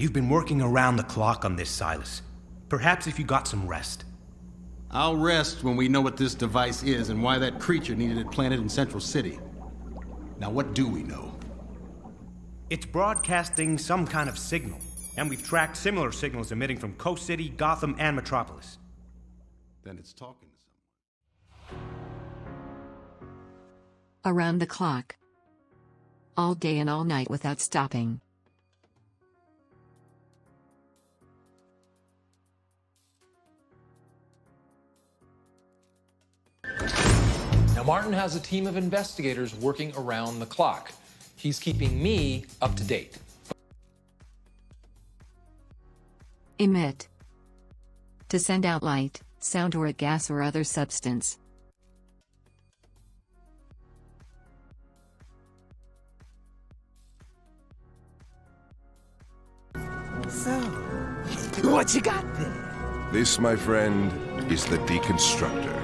You've been working around the clock on this, Silas. Perhaps if you got some rest. I'll rest when we know what this device is and why that creature needed it planted in Central City. Now, what do we know? It's broadcasting some kind of signal, and we've tracked similar signals emitting from Coast City, Gotham, and Metropolis. Then it's talking to someone. Around the clock. All day and all night without stopping. Now, Martin has a team of investigators working around the clock. He's keeping me up to date. Emit. To send out light, sound, or a gas or other substance. So, what you got there? This, my friend, is the deconstructor.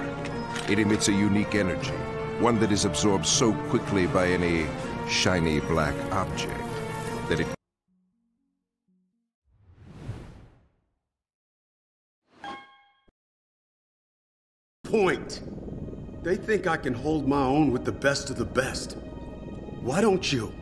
It emits a unique energy, one that is absorbed so quickly by any shiny black object that it... Point. They think I can hold my own with the best of the best. Why don't you?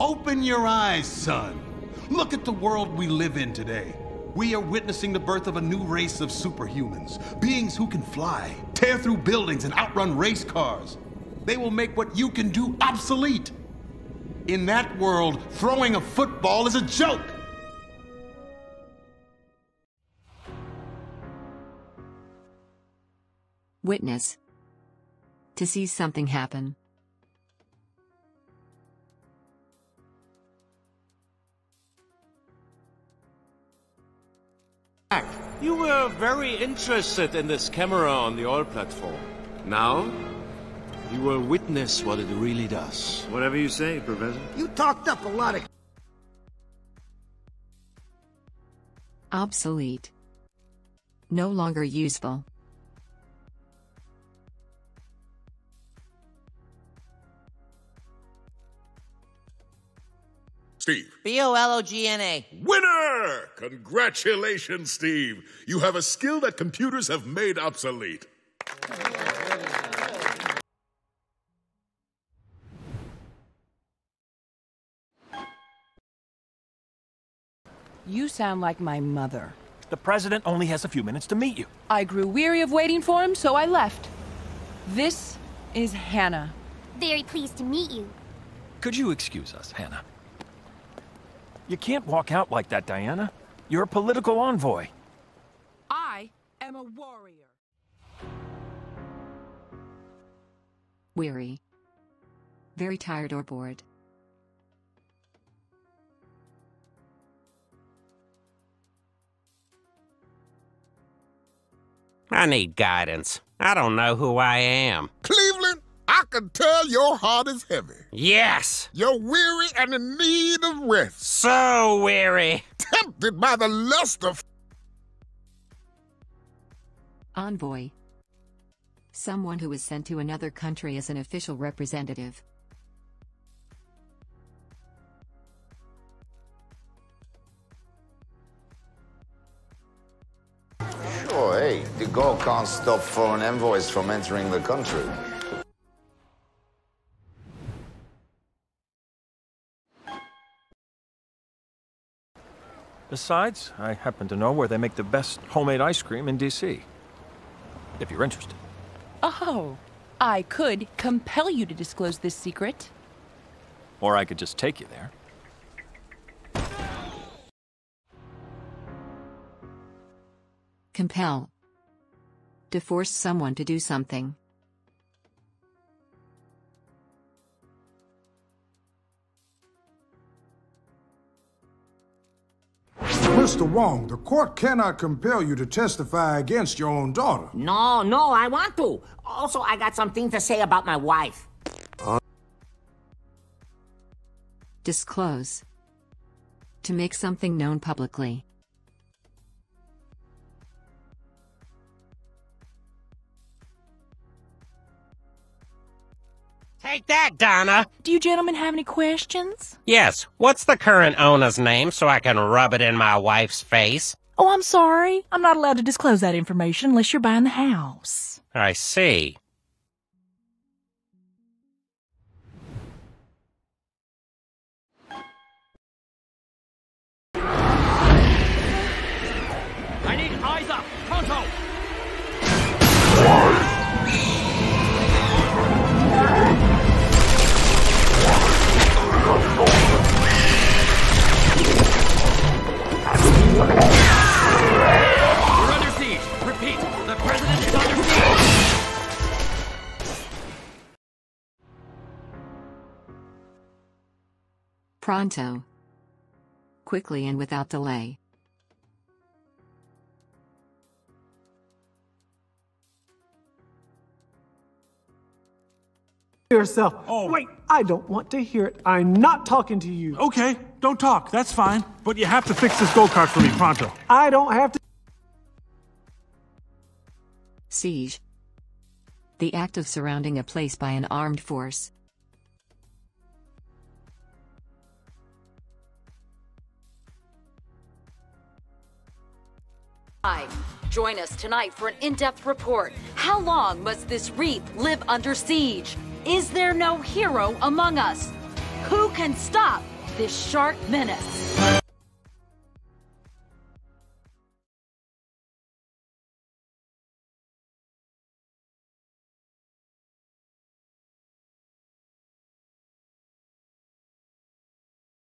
Open your eyes, son. Look at the world we live in today. We are witnessing the birth of a new race of superhumans, beings who can fly, tear through buildings, and outrun race cars. They will make what you can do obsolete. In that world, throwing a football is a joke. Witness. To see something happen. You were very interested in this camera on the oil platform. Now, you will witness what it really does. Whatever you say, Professor. You talked up a lot of... Obsolete. No longer useful. Steve. B-O-L-O-G-N-A. Winner! Congratulations, Steve. You have a skill that computers have made obsolete. You sound like my mother. The president only has a few minutes to meet you. I grew weary of waiting for him, so I left. This is Hannah. Very pleased to meet you. Could you excuse us, Hannah? You can't walk out like that, Diana. You're a political envoy. I am a warrior. Weary. Very tired or bored. I need guidance. I don't know who I am. Cleveland, I can tell your heart is heavy. Yes. You're weary and in need of rest. So weary. Tempted by the lust of... Envoy. Someone who is sent to another country as an official representative. Sure, hey, the goal can't stop foreign envoys from entering the country. Besides, I happen to know where they make the best homemade ice cream in D.C. If you're interested. Oh, I could compel you to disclose this secret. Or I could just take you there. Compel. To force someone to do something. Mr. Wong, the court cannot compel you to testify against your own daughter. No, I want to. Also, I got something to say about my wife. Disclose. To make something known publicly. Take that, Donna! Do you gentlemen have any questions? Yes. What's the current owner's name so I can rub it in my wife's face? Oh, I'm sorry. I'm not allowed to disclose that information unless you're buying the house. I see. I need eyes up! Pronto! We're under siege. Repeat, the president is under siege. Pronto. Quickly and without delay. Yourself. Oh. Wait, I don't want to hear it. I'm not talking to you. Okay, don't talk. That's fine. But you have to fix this go-kart for me, pronto. I don't have to. Siege. The act of surrounding a place by an armed force. Hi. Join us tonight for an in-depth report. How long must this wreath live under siege? Is there no hero among us? Who can stop this shark menace?